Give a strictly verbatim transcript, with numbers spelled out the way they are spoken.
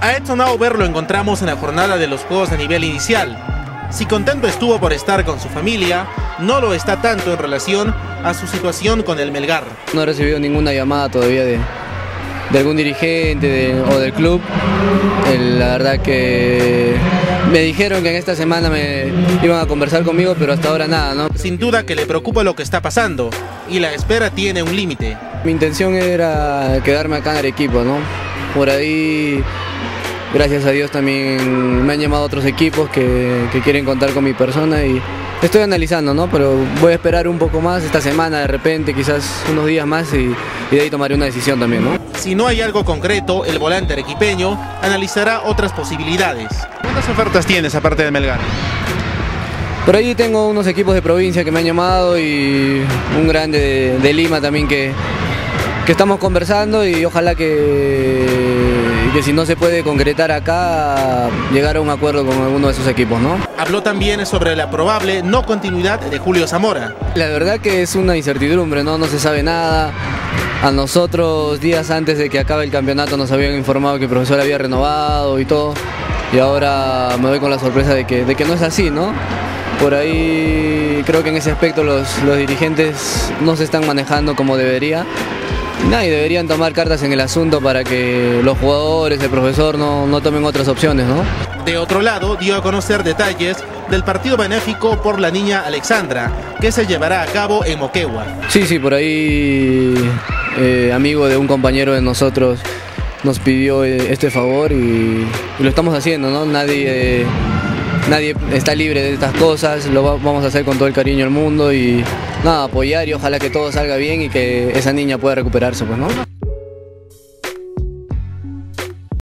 A Edson Aubert lo encontramos en la jornada de los juegos a nivel inicial. Si contento estuvo por estar con su familia, no lo está tanto en relación a su situación con el Melgar. No he recibido ninguna llamada todavía de, de algún dirigente de, o del club. El, la verdad que me dijeron que en esta semana me iban a conversar conmigo, pero hasta ahora nada, ¿no? Sin duda que le preocupa lo que está pasando y la espera tiene un límite. Mi intención era quedarme acá en Arequipa, ¿no? Por ahí, gracias a Dios, también me han llamado otros equipos que, que quieren contar con mi persona y estoy analizando, ¿no? Pero voy a esperar un poco más esta semana, de repente, quizás unos días más y, y de ahí tomaré una decisión también, ¿no? Si no hay algo concreto, el volante arequipeño analizará otras posibilidades. ¿Cuántas ofertas tienes aparte de Melgar? Por ahí tengo unos equipos de provincia que me han llamado y un grande de, de Lima también que, que estamos conversando y ojalá que... y que si no se puede concretar acá, llegar a un acuerdo con alguno de sus equipos, ¿no? Habló también sobre la probable no continuidad de Julio Zamora. La verdad que es una incertidumbre, ¿no? No se sabe nada. A nosotros, días antes de que acabe el campeonato, nos habían informado que el profesor había renovado y todo. Y ahora me doy con la sorpresa de que, de que no es así, ¿no? Por ahí creo que en ese aspecto los, los dirigentes no se están manejando como debería. Nah, y deberían tomar cartas en el asunto para que los jugadores, el profesor, no, no tomen otras opciones, ¿no? De otro lado, dio a conocer detalles del partido benéfico por la niña Alexandra, que se llevará a cabo en Moquegua. Sí, sí, por ahí, eh, amigo de un compañero de nosotros nos pidió eh, este favor y, y lo estamos haciendo, ¿no? Nadie, eh, nadie está libre de estas cosas, lo va, vamos a hacer con todo el cariño del mundo y... nada, apoyar y ojalá que todo salga bien y que esa niña pueda recuperarse, pues, ¿no?